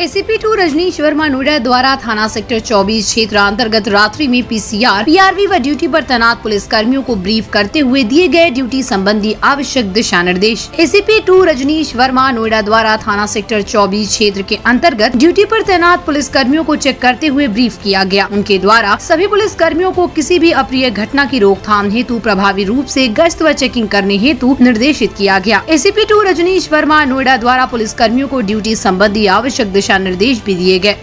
ACP 2 Rajneesh Verma Noida द्वारा थाना sector 24 क्षेत्र अंतर्गत रात्रि में PCR PRV व ड्यूटी पर तैनात पुलिस कर्मियों को ब्रीफ करते हुए दिए गए ड्यूटी संबंधी आवश्यक दिशा निर्देश। ACP 2 रजनीश वर्मा नोएडा द्वारा थाना सेक्टर 24 क्षेत्र के अंतर्गत ड्यूटी पर तैनात पुलिस कर्मियों को चेक करते हुए ब्रीफ किया गया। उनके द्वारा सभी पुलिस कर्मियों को किसी भी अप्रिय घटना की रोकथाम हेतु प्रभावी रूप से गश्त व चेकिंग करने हेतु निर्देशित किया गया। ACP 2 रजनीश वर्मा नोएडा द्वारा पुलिस कर्मियों को ड्यूटी संबंधी आवश्यक दिशा निर्देश भी दिए गए।